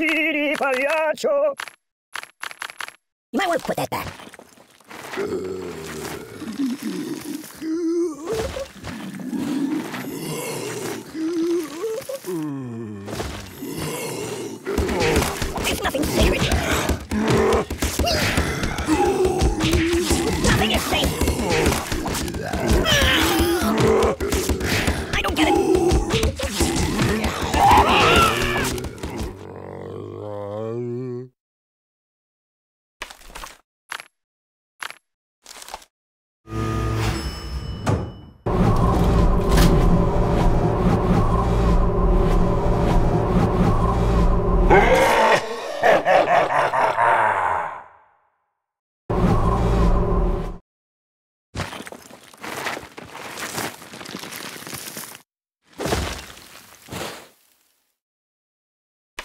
Siri, pagliaccio! You might want to put that back. It's nothing sacred. Nothing is safe. I don't get it.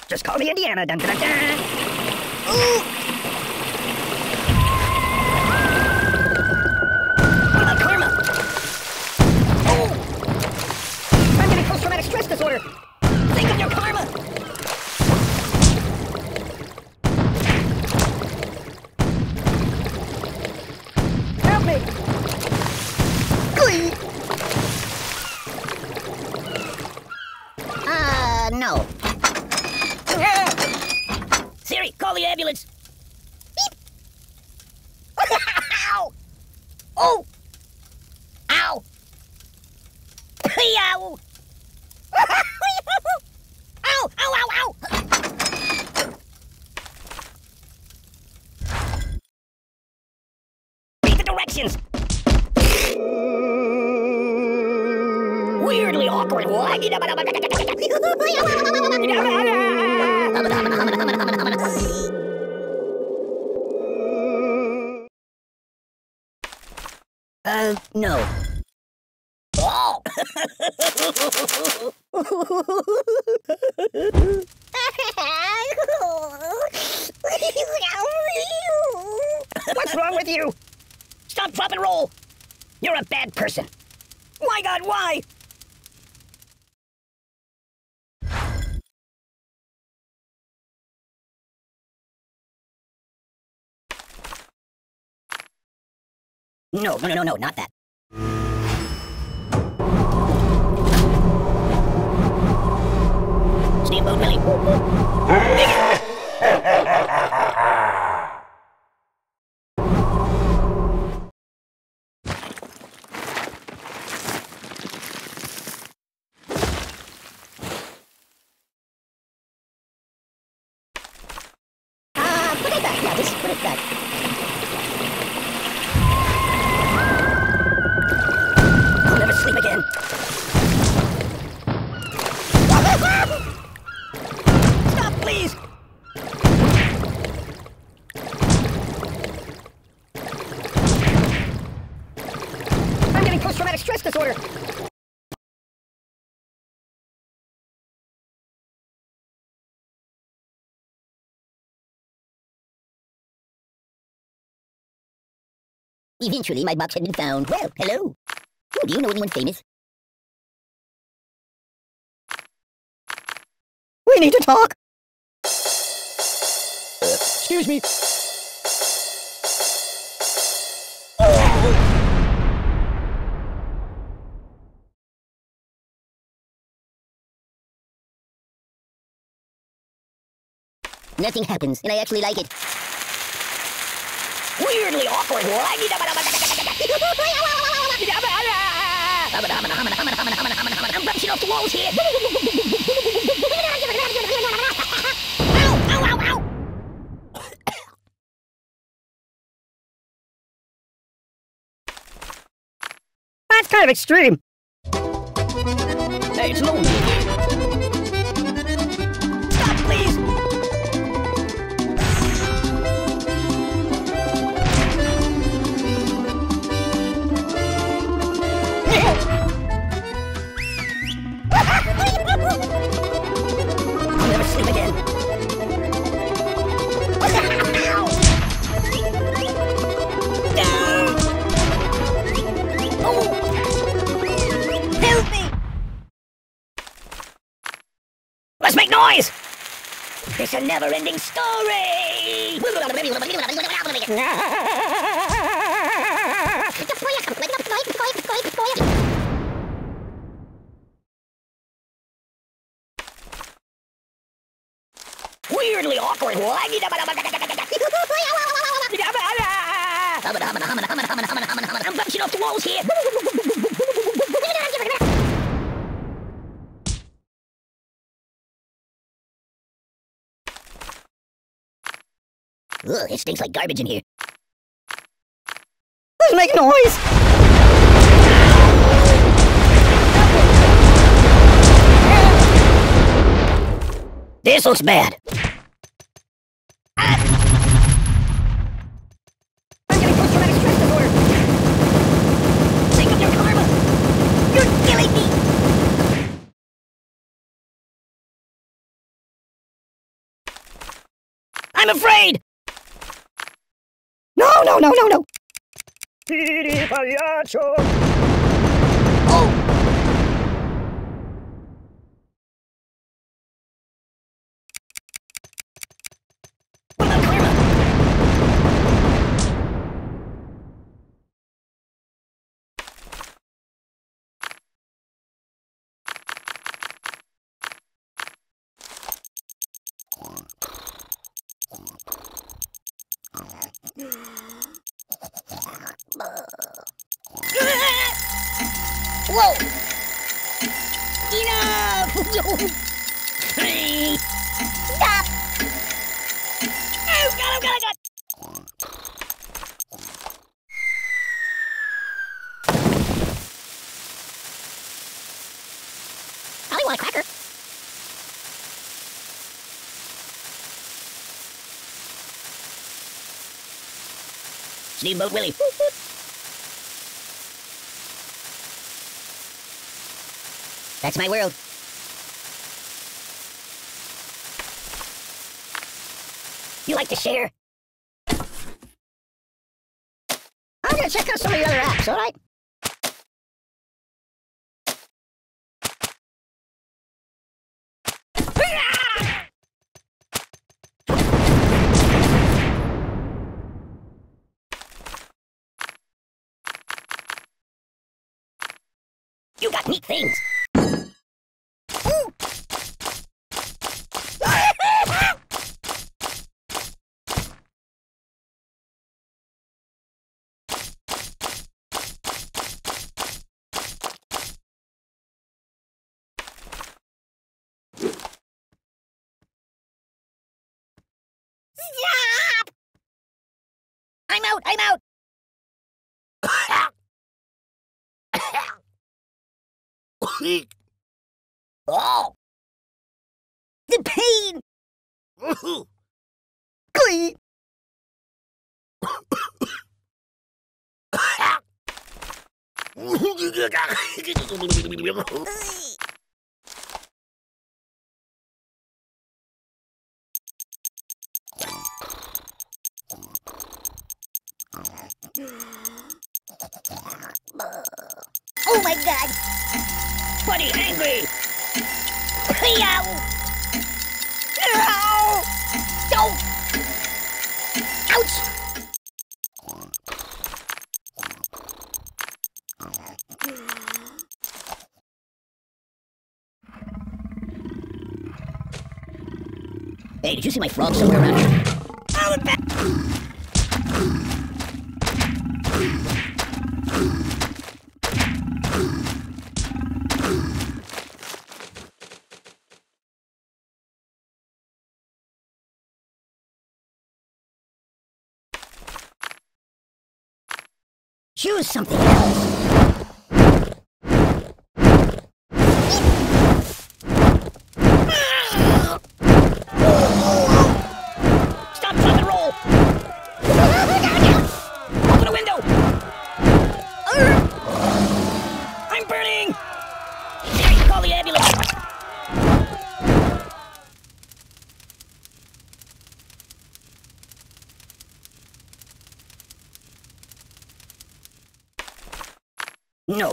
Just call me Indiana, dun dun dun. Ooh! What about karma? Oh! I'm getting post-traumatic stress disorder. Think of your karma. Help me! No. Siri, call the ambulance. Beep. Ow. Oh. Ow. Ow. Ow, ow, ow, ow. Read the directions. Weirdly awkward. No. Oh! What's wrong with you? Stop, drop, and roll! You're a bad person. My God, why? No, not that. Steamboat Willie. Put it back, yeah, just put it back. Again. Stop, please. I'm getting post-traumatic stress disorder. Eventually, my box had been found. Well, hello. Do you know anyone famous? We need to talk! Excuse me! Nothing happens, and I actually like it. Weirdly awkward. I'm bouncing off the walls here. Ow, ow, ow, ow. That's kind of extreme. Hey, it's lonely. Stop, please. I'll never sleep again. Oh. Help me! Let's make noise! It's a never-ending story! Weirdly awkward one! I'm bouncing off the walls here! Ugh, it stinks like garbage in here. Let's make a noise! This looks bad. I'm getting post-traumatic stress disorder. Think of your karma. You're killing me. I'm afraid. No! Oh! What about karma? Whoa! Enough! Stop! Oh God, I want a cracker. Steamboat Willie. That's my world. You like to share? I'm gonna check out some of your other apps, alright? You got neat things. Stop! I'm out! Oh! The pain! Glee! Oh my God! Buddy, angry! Ow! Ow! Don't! Ouch! Hey, did you see my frog somewhere around here? Oh, it's back! Choose something else. Stop, drop, and roll! Open a window! I'm burning! Siri, call the ambulance!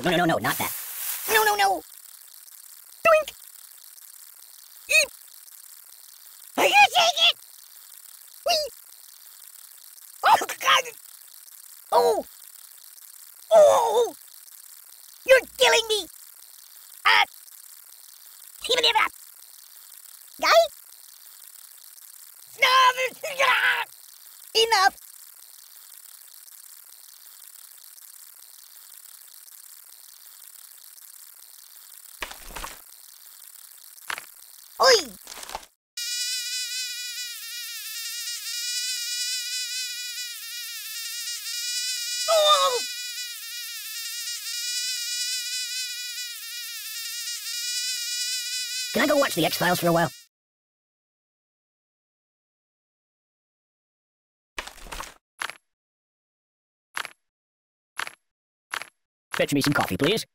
No, not that. No! Doink! Eep! Are you Enough! Oi! Oh! Can I go watch the X Files for a while? Fetch me some coffee, please.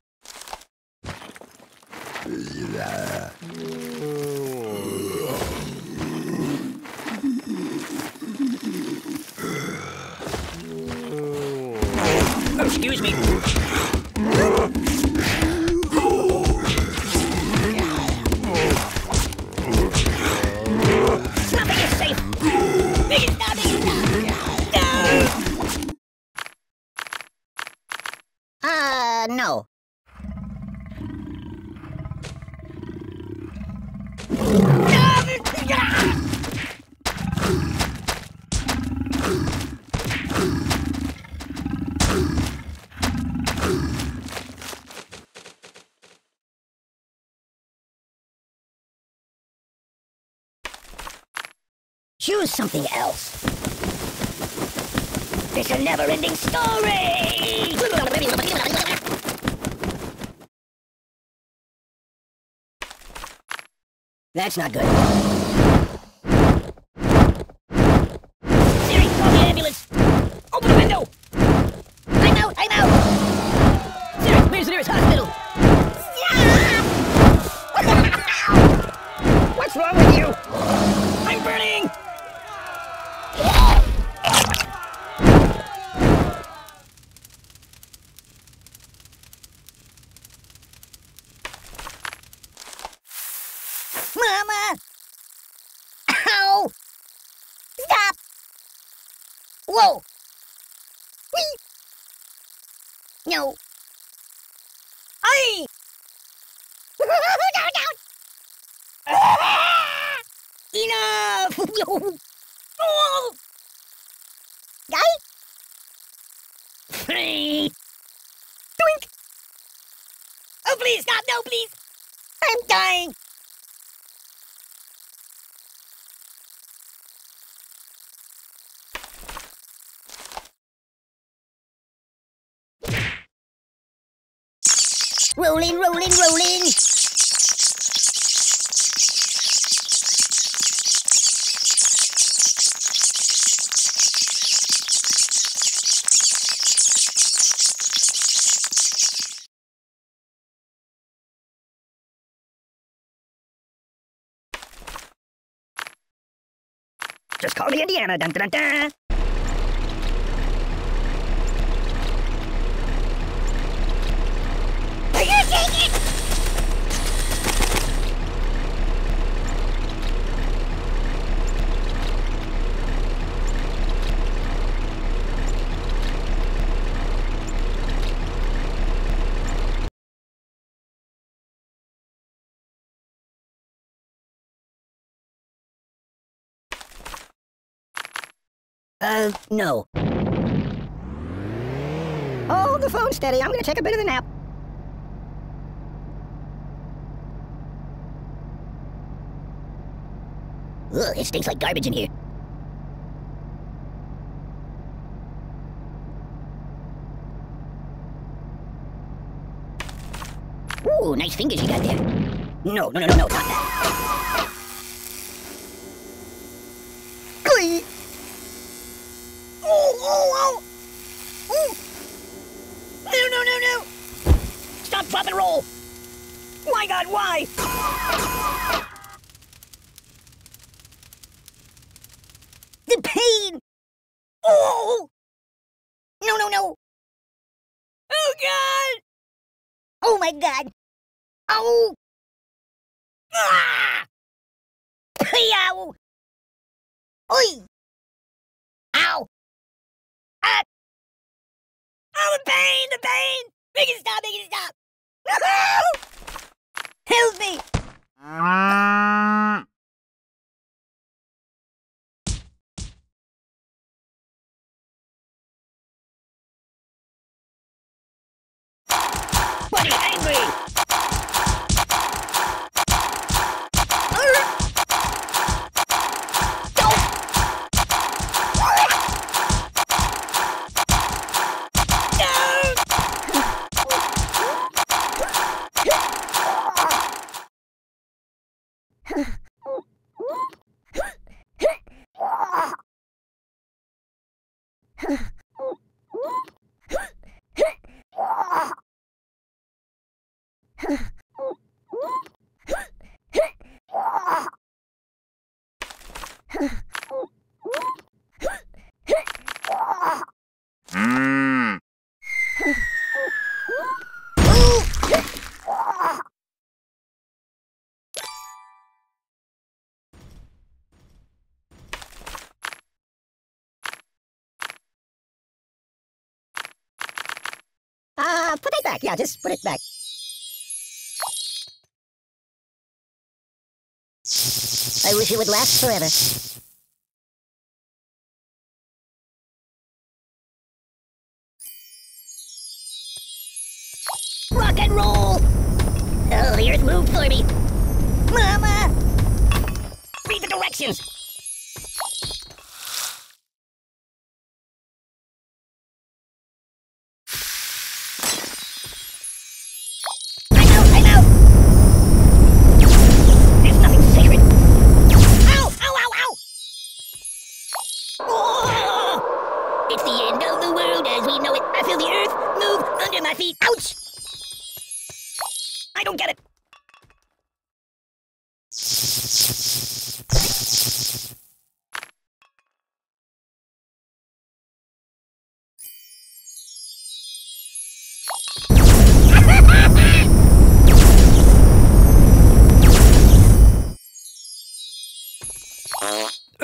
Oh, excuse me. Nothing is safe. No. Choose something else. It's a never-ending story! That's not good. Siri, call the ambulance! Open the window! I'm out! I'm out! Siri, where's the nearest hospital? What's wrong with you? I'm burning! Mama! Ow! Stop! Whoa! Whee! No! Aye! Enough! Oh! Guy? Hey! Doink! Oh, please, stop! No, please! I'm dying! Rolling, rolling, rolling. Just call the Indiana. Dun, dun, dun, dun. No. Oh, the phone's steady. I'm gonna take a bit of a nap. Ugh, it stinks like garbage in here. Ooh, nice fingers you got there. No, no, no, no, no, not that. Oh, oh, oh! No, no, no, no! Stop, drop, and roll! My God, why? The pain! Oh! No, no, no! Oh, God! Oh, my God! Oh! Ah! Ow! Oi! Ow! Oh, the pain! The pain! Make it stop! Make it stop! Help me! Put it back. Yeah, just put it back. I wish it would last forever. Rock and roll! Oh, the earth moved for me. Mama! Read the directions!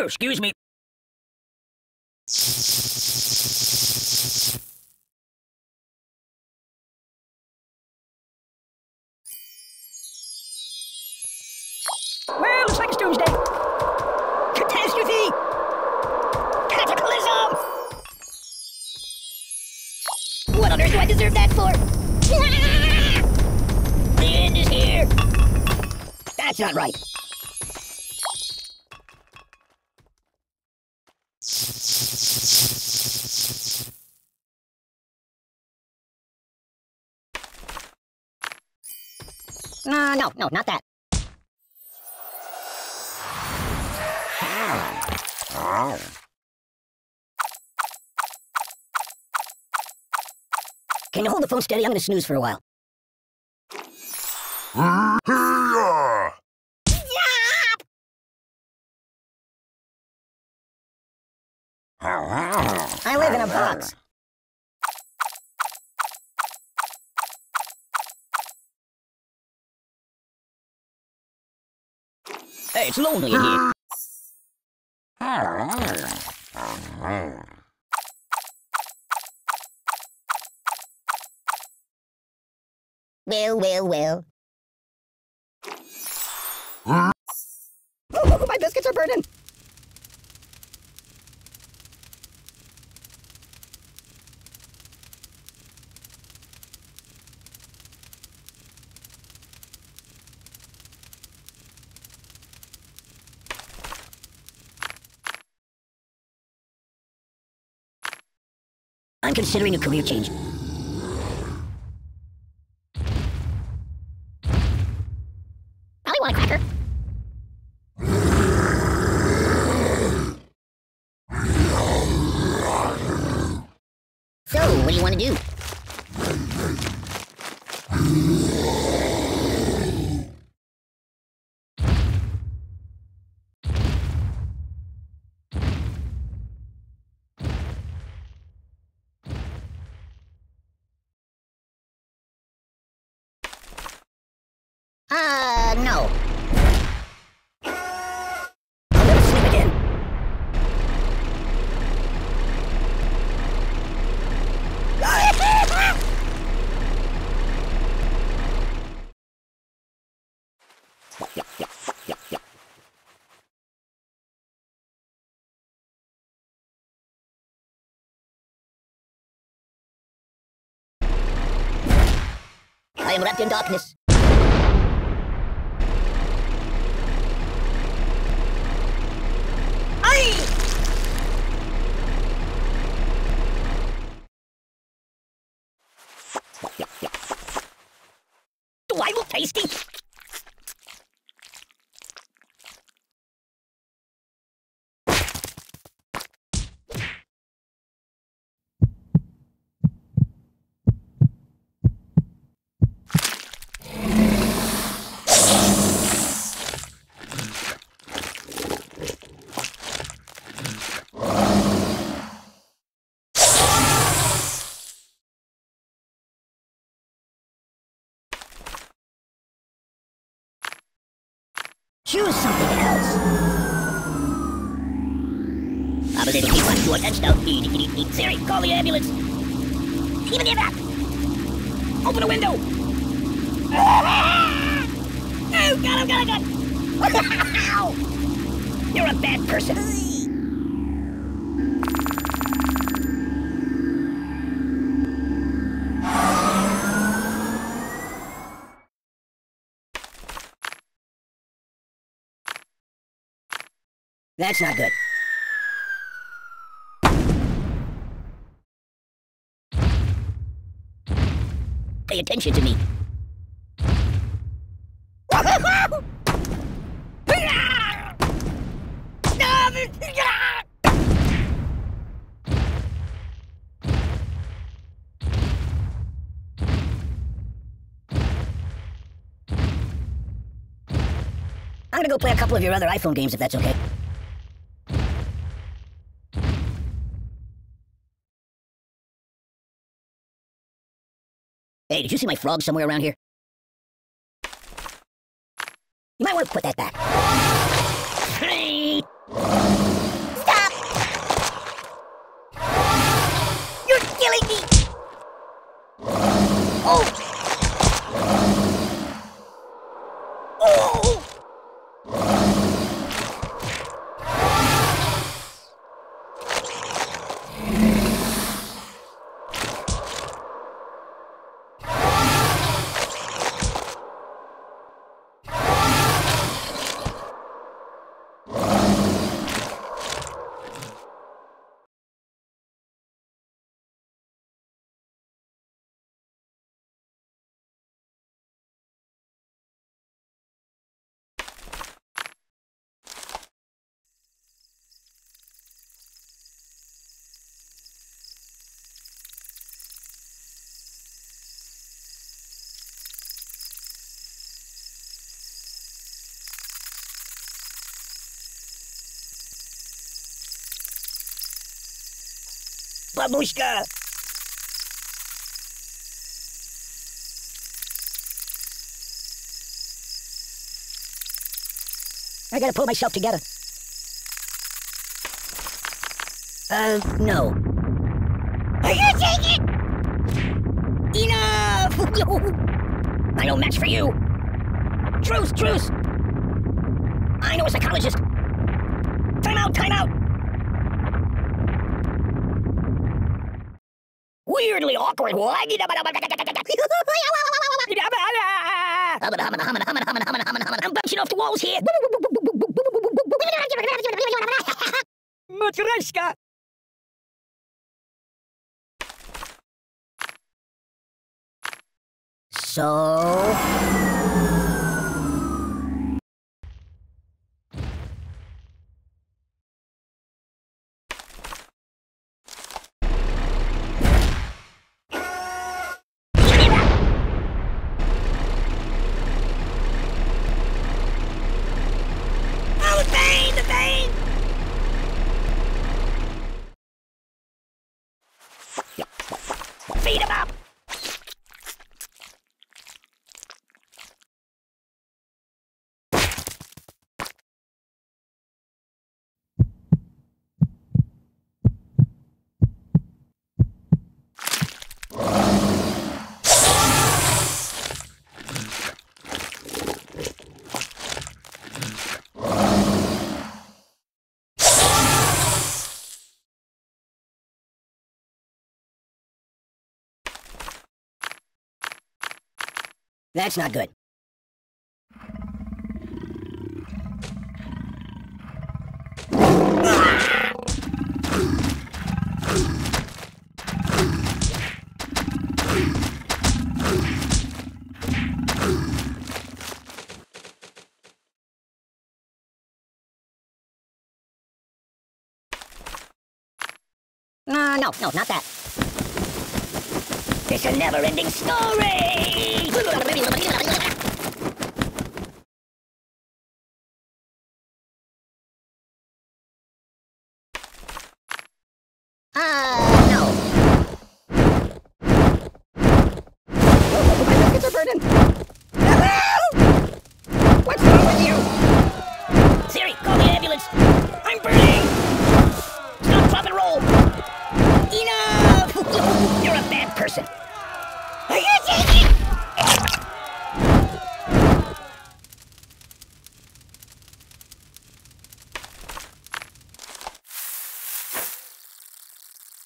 Excuse me. Well, looks like it's doomsday. Catastrophe! Cataclysm! What on earth do I deserve that for? The end is here! That's not right. No, not that. Can you hold the phone steady? I'm gonna snooze for a while. I live in a box. Hey, it's lonely in here. Well. Oh, my biscuits are burning. I'm considering a career change. Allie, want a cracker? So, what do you want to do? No. I'm gonna sleep again. Yeah. I am wrapped in darkness. Do I look tasty? Choose something else. I believe he wants your touchdown. Siri, call the ambulance. Even give up. Open a window. Oh God, oh God, oh God. You're a bad person. That's not good. Pay attention to me. I'm gonna go play a couple of your other iPhone games if that's okay. Hey, did you see my frog somewhere around here? You might want to put that back. Hey! Stop! You're killing me! Oh! Бабушка! I gotta pull myself together. No. Are you taking it? Enough! I no match for you! Truce, truce! I know a psychologist! Time out, time out! Weirdly awkward. Why? I'm bouncing off the walls here. Matryoshka. So. Feed him up! That's not good. No, not that. It's a never-ending story! No. My pockets are burning! What's wrong with you?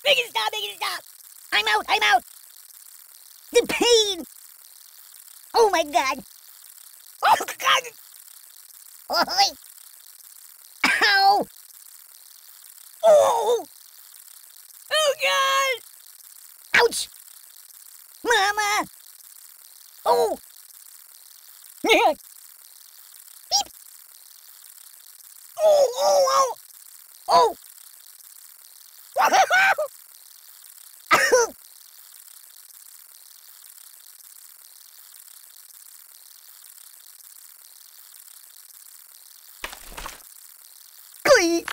Make it stop, make it stop. I'm out, I'm out. The pain. Oh, my God. Oh, God. Oh, ow. Oh. Oh, God. Ouch. Mama. Oh. Beep. Oh, oh, oh. Oh. Glee.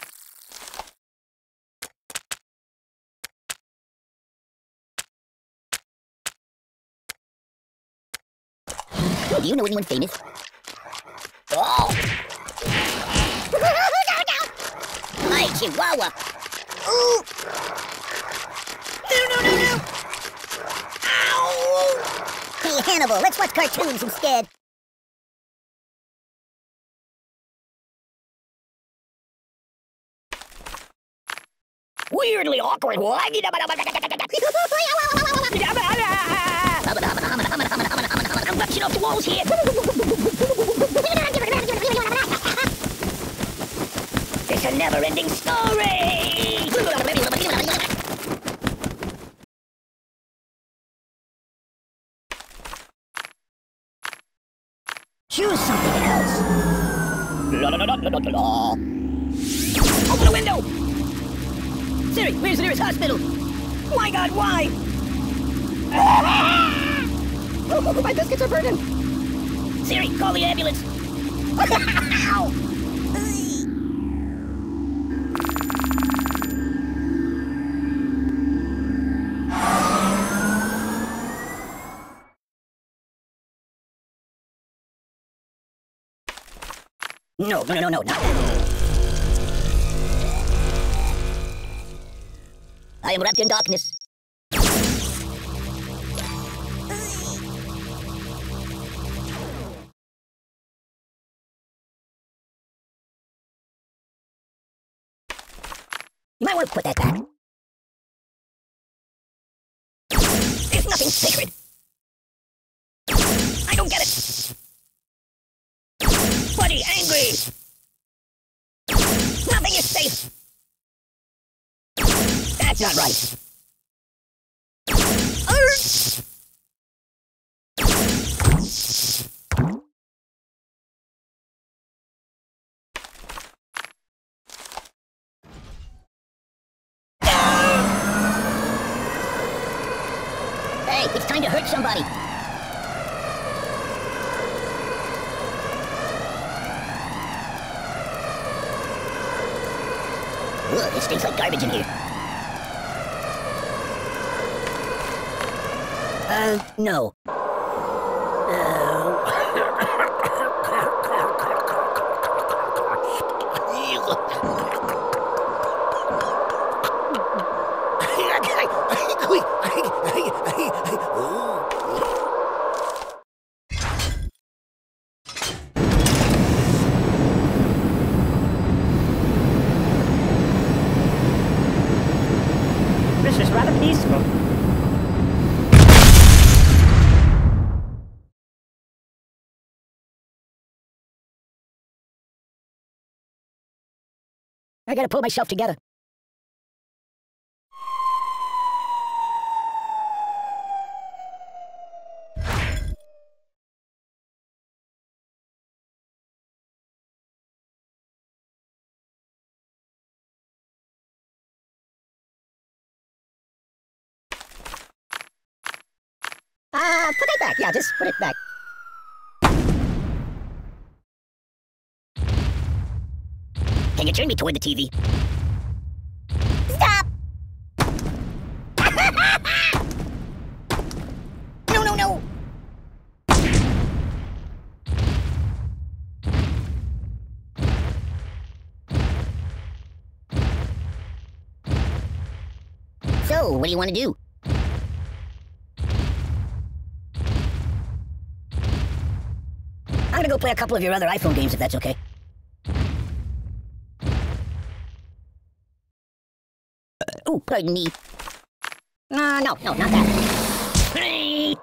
Do you know anyone famous? Oh! No, no! My chihuahua! Ooh! No, no, no, no! Ow! Hey, Hannibal, let's watch cartoons instead. Weirdly awkward. Why? I'm rushing off the walls here. It's a never-ending story. Choose something else. La la la la la la. Open a window. Siri, where's the nearest hospital? My God, why? Ah! Oh, my biscuits are burning! Siri, call the ambulance! Ow! No, not that. I am wrapped in darkness. You might want to put that back. There's nothing sacred. I don't get it. Buddy, angry. Nothing is safe. That's not right. It's time to hurt somebody. Ugh, it stinks like garbage in here. No. This is rather peaceful. I gotta pull myself together. Put it back. Yeah, just put it back. Can you turn me toward the TV? Stop! No! So, what do you want to do? I'm gonna go play a couple of your other iPhone games, if that's okay. Oh, pardon me. No, not that. Hey!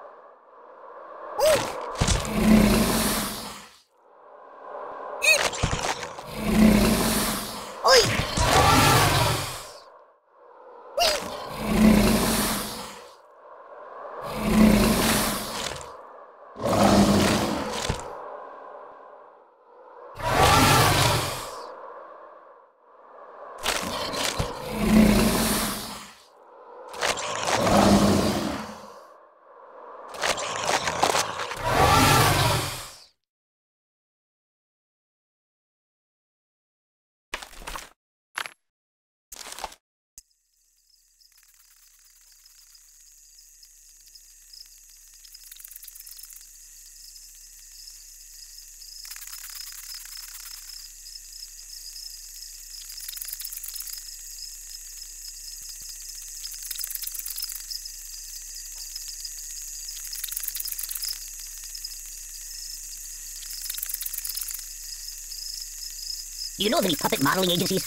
Do you know of any puppet modeling agencies?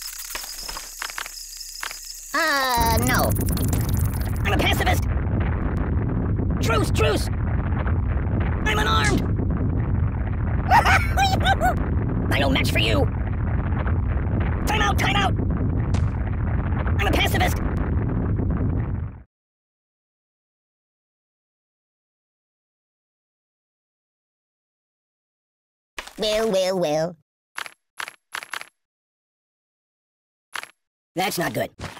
No. I'm a pacifist! Truce, truce! I'm unarmed! I don't match for you! Time out, time out! I'm a pacifist! Well. That's not good. There's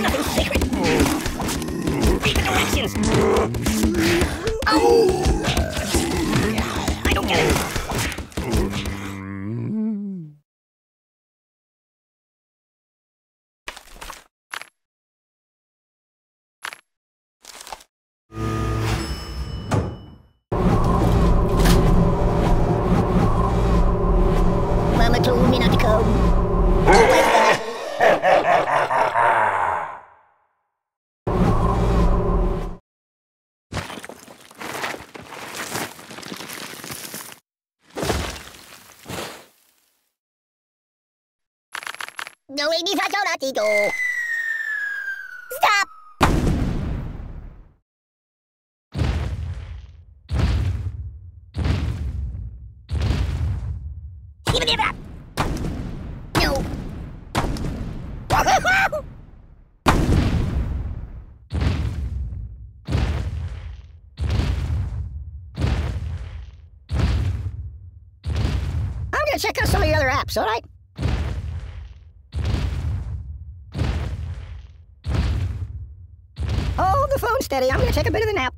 nothing sacred. Take directions. I don't get it. Stop! Give me that! No! I'm gonna check out some of your other apps, alright? Phone steady. I'm gonna take a bit of a nap.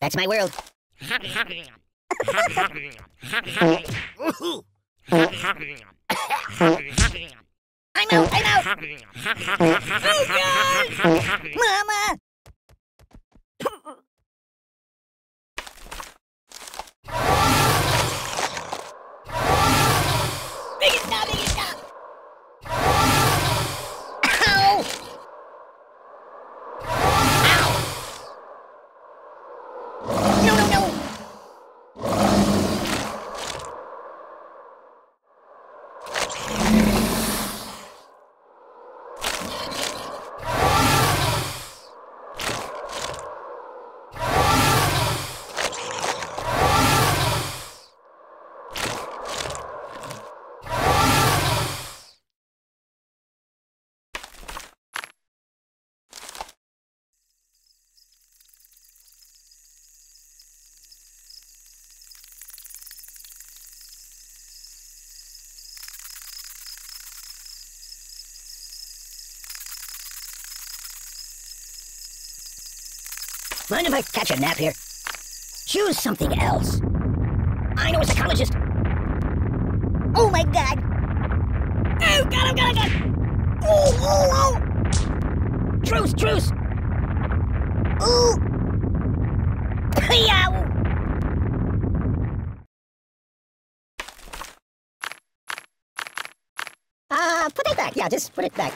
That's my world. I'm out. Mama. Mind if I catch a nap here? Choose something else. I know a psychologist. Oh my god. Oh god. Oh. Truce. Ooh. Hey-ow. Yeah, just put it back.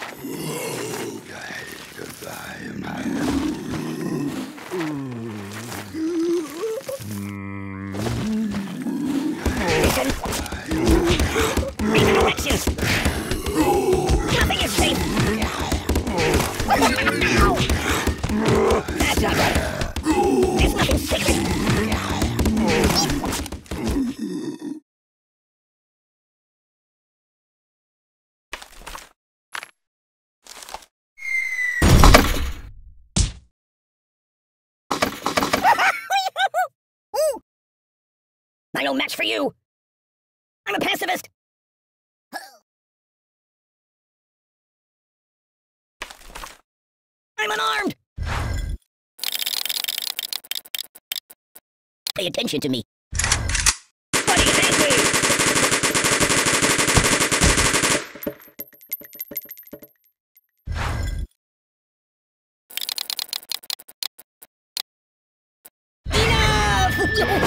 Nothing is safe. That's not right. There's nothing sacred. No match for you. I'm a pacifist. I'm unarmed. Pay attention to me. What do you think? Enough!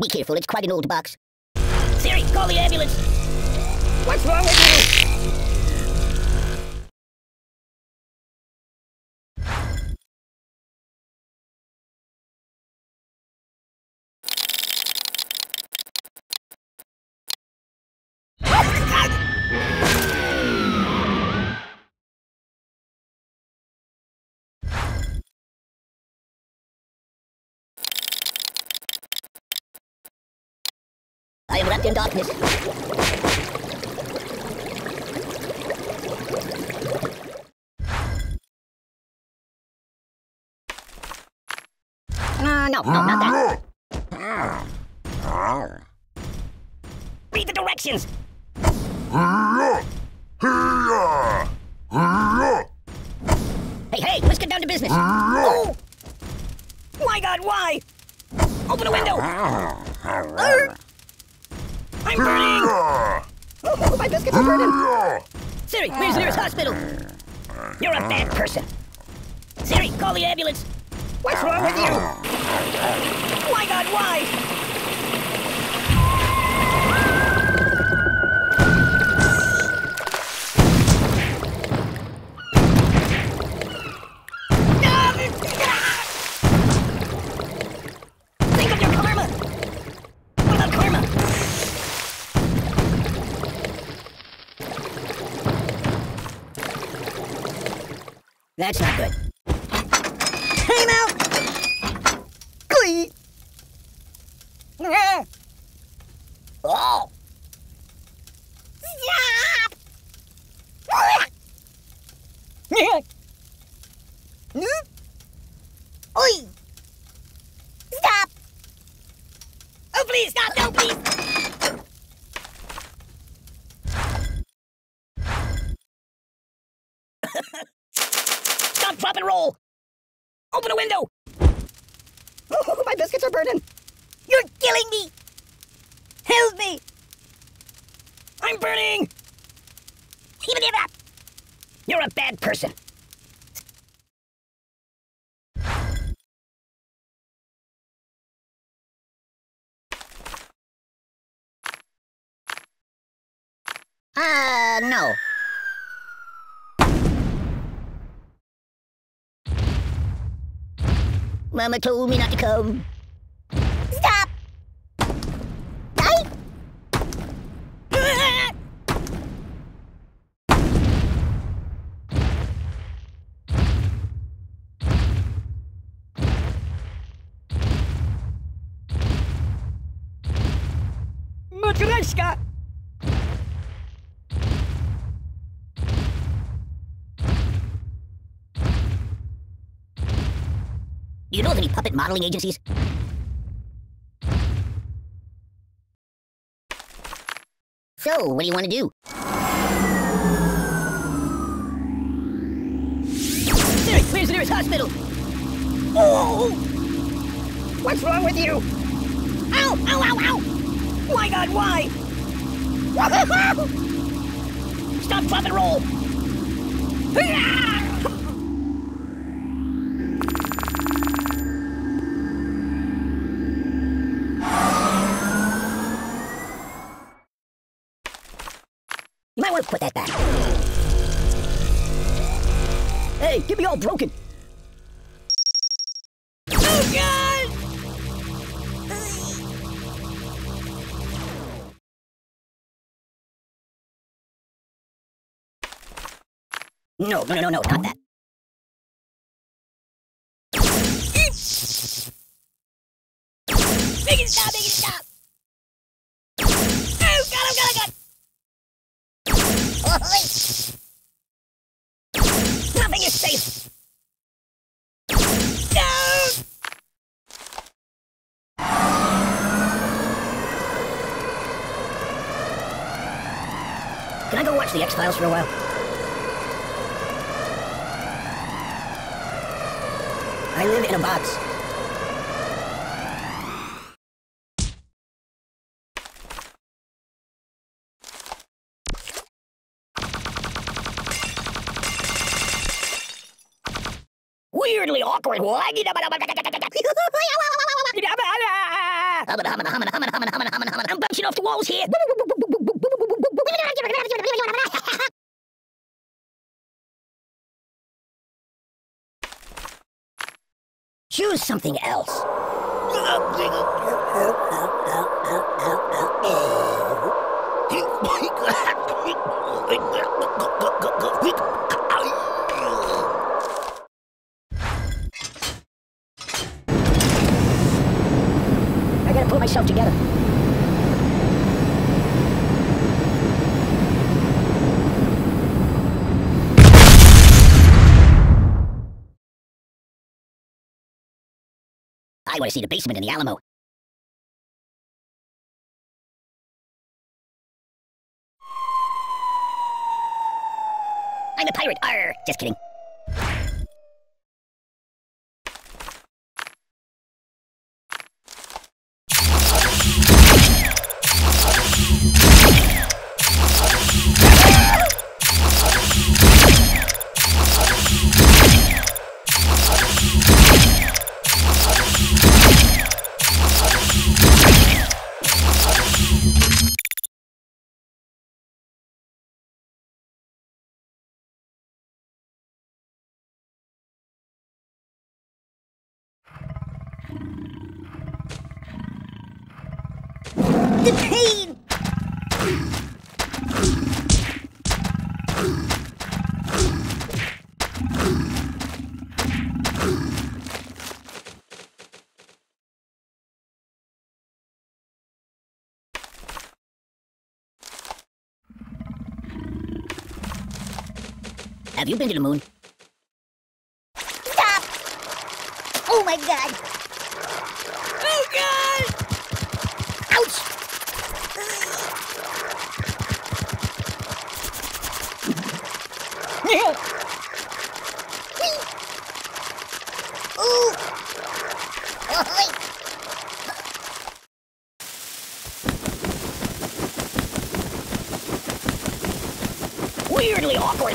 Be careful, it's quite an old box. Siri, call the ambulance! What's wrong with you? I am wrapped in darkness. No, not that. Read the directions. Hey, let's get down to business. Oh! My God, why? Open a window. I'm burning! Oh, my biscuits are burning! Siri, where's the nearest hospital? You're a bad person. Siri, call the ambulance. What's wrong with you? My God, why? That's not good. Time out! Glee! Oh! Stop! Oi! Stop! Oh, please, stop! No, please! Drop and roll! Open a window! Oh, my biscuits are burning! You're killing me! Help me! I'm burning! Even if that! You're a bad person. No. Mama told me not to come. Stop! Die! Matryoshka! You know of any puppet modeling agencies? So, what do you want to do? Siri, where's the nearest hospital? Oh! What's wrong with you? Ow! Ow! Ow! Ow! My God, why? Stop, drop, and roll! Hurrah! You might want to put that back. Hey, get me all broken. Oh, God! No, not that. Make it stop! Oh, God, oh, God! Nothing is safe! No! Can I go watch the X Files for a while? I live in a box. Weirdly awkward. Why? I'm bouncing off the walls here. Choose something else. Myself together. I want to see the basement in the Alamo. I'm a pirate. Arr, just kidding. The pain! Have you been to the moon? Stop! Oh my God! Oh God! Ouch! Ooh. Weirdly awkward.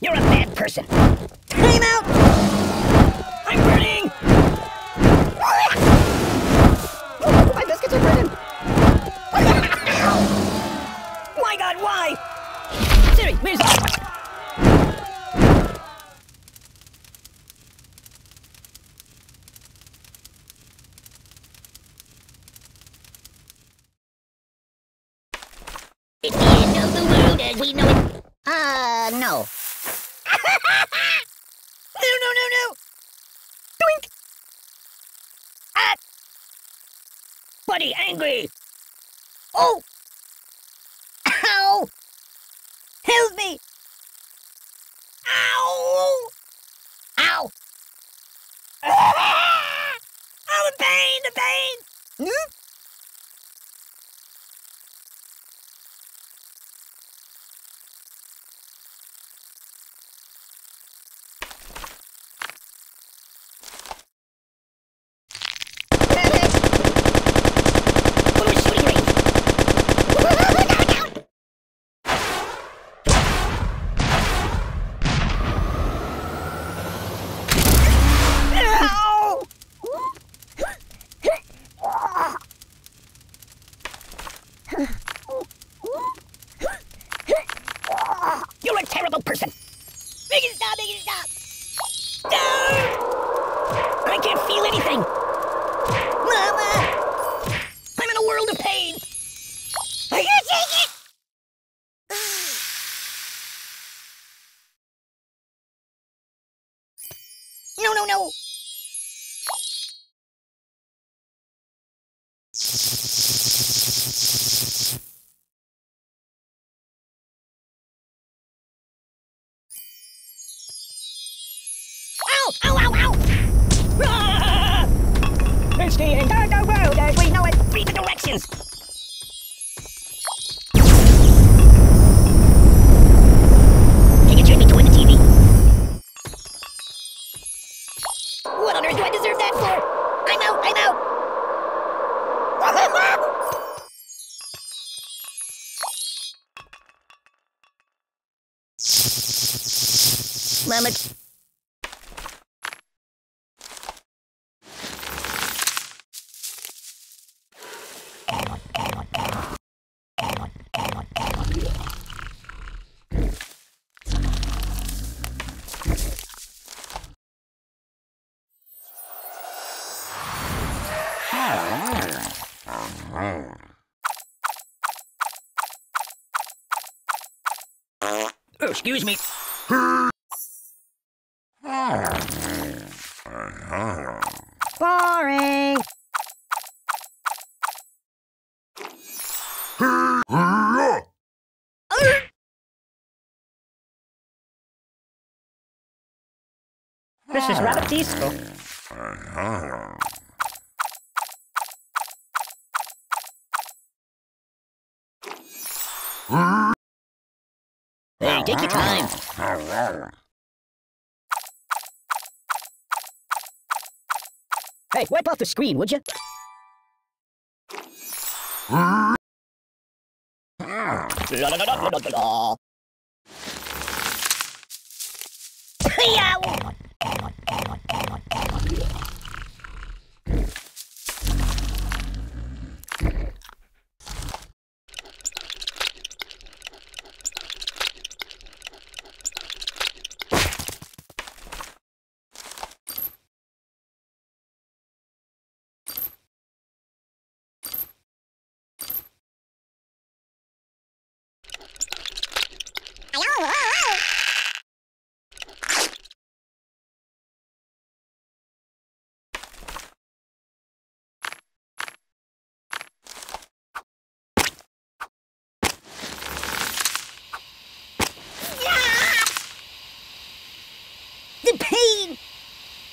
You're a bad person. Time out! I'm burning! Oh, my biscuits are burning! My God, why? Siri, where's that? It's the end of the world as we know it. No. No! Doink! Ah! Buddy, angry! Oh! Ow! Help me! Ow! Ow! Ah! Oh, the pain! Hmm? house. Ow, ow, ow! Ah! It's the entire world as we know it. Read the directions. Can you turn me toward the TV? What on earth do I deserve that for? I'm out, I'm out! Mama. Oh, excuse me. Boring. This is rather peaceful. Hey, take your time. Hey, wipe off the screen, would you?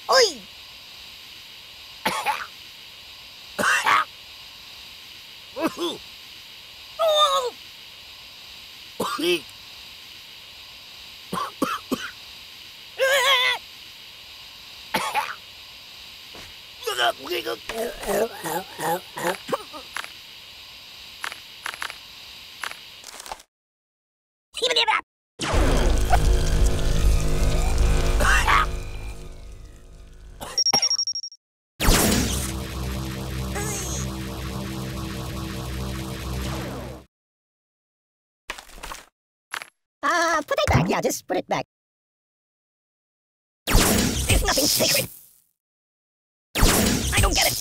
Oi! Put it back. Yeah, just put it back. There's nothing sacred. I don't get it.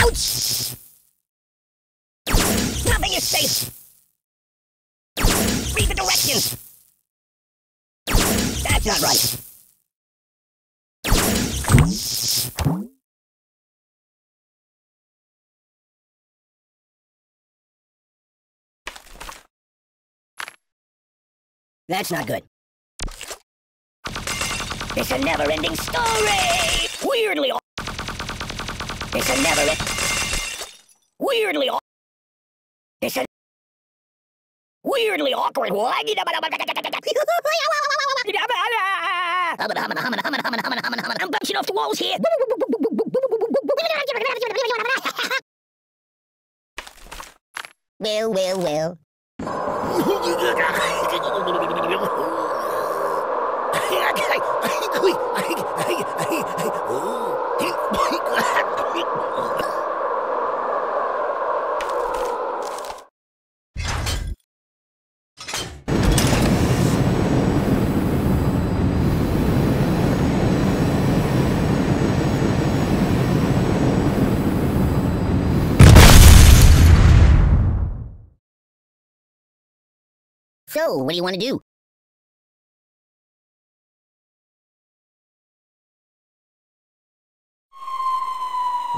Ouch! Nothing is safe. Read the directions. That's not right. That's not good. It's a never-ending story! Weirdly off. It's a never-ending... Weirdly off. It's a... Weirdly awkward... I'm bouncing off the walls here! Well. So, what do you want to do?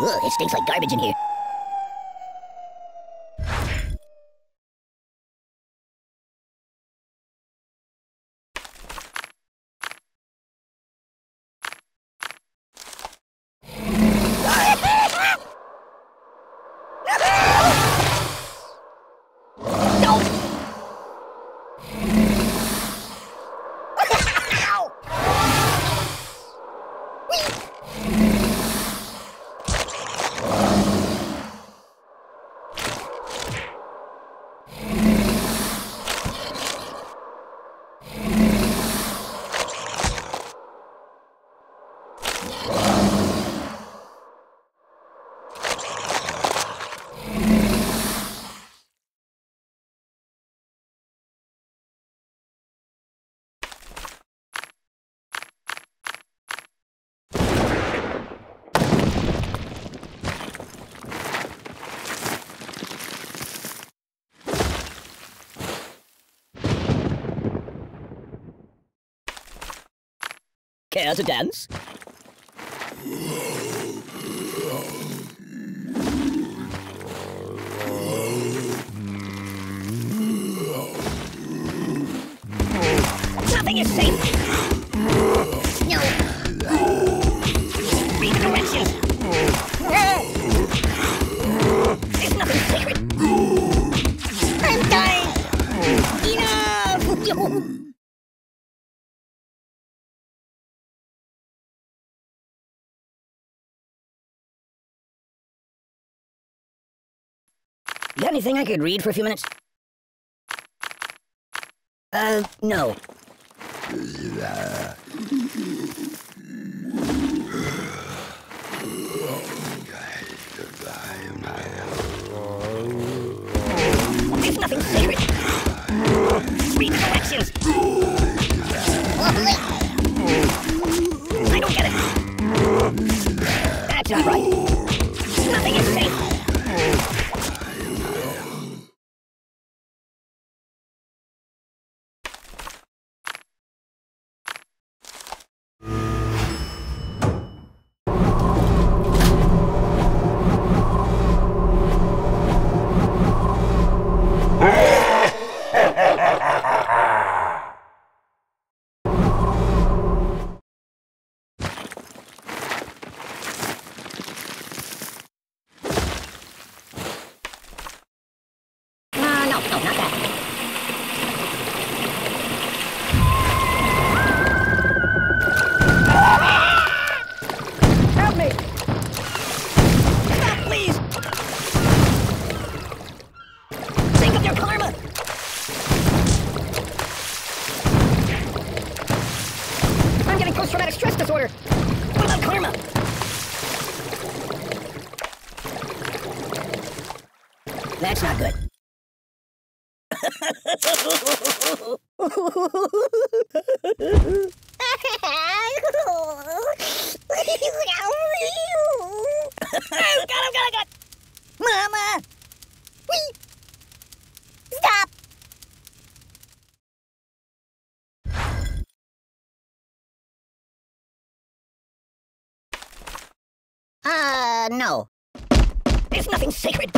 Ugh, it stinks like garbage in here. dare to dance? Nothing is safe. No. Read the directions. There's nothing sacred. I'm dying. Enough. You got anything I could read for a few minutes? No. There's nothing sacred! Read the directions! I don't get it! That's not right! Nothing is safe! No. There's nothing sacred.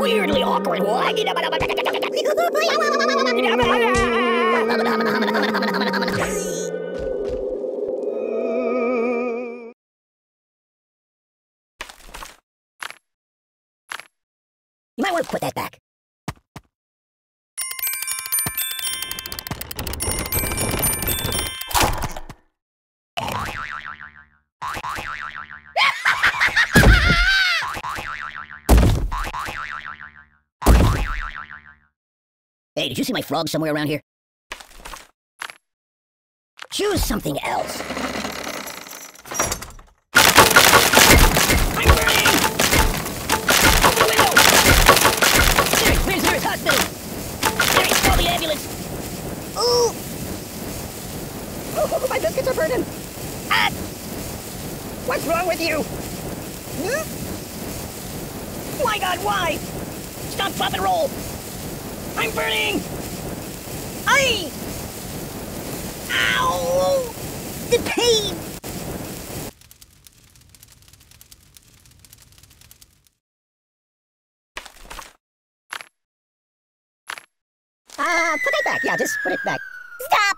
Weirdly awkward. What? You might want to put that back. Hey, did you see my frog somewhere around here? Choose something else. I'm burning! Out the window! Siri, where's Siri's hostage? Siri, call the ambulance! Ooh! Oh, my biscuits are burning! Ah! What's wrong with you? Huh? My God, why? Stop, drop, and roll! I'm burning! Aye! Ow! The pain! Put it back. Yeah, just put it back. Stop!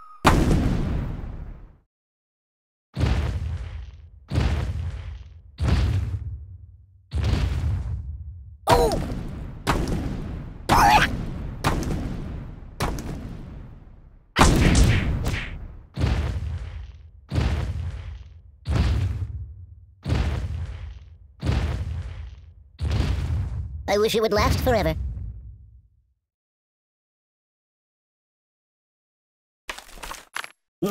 I wish it would last forever.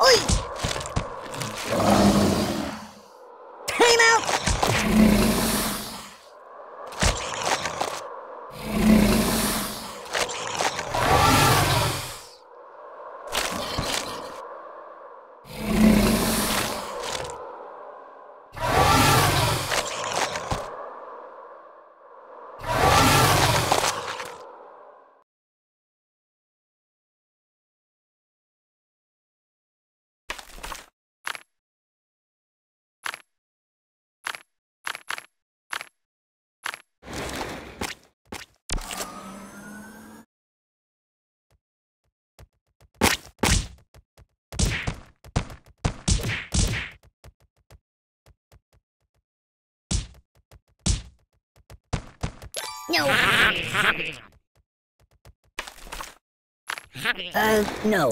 Oi! Time out! No. No.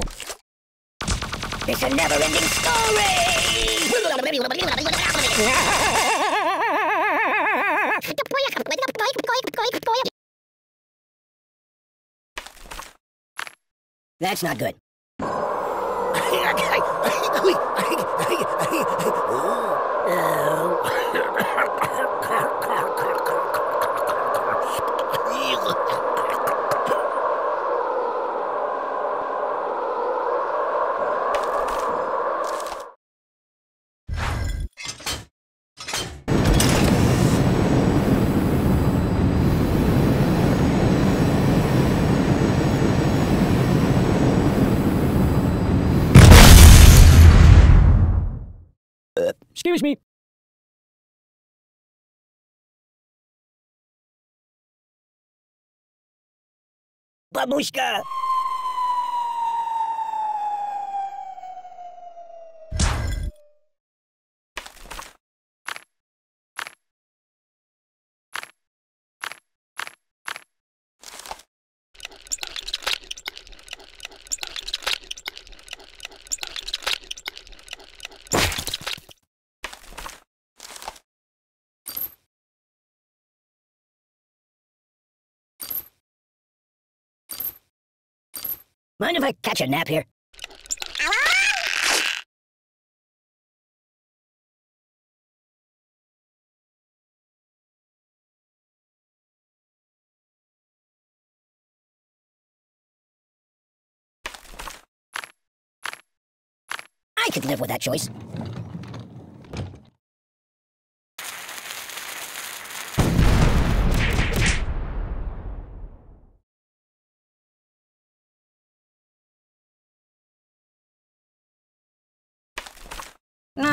It's a never-ending story! That's not good. Excuse me. Бабушка. Mind if I catch a nap here? I could live with that choice.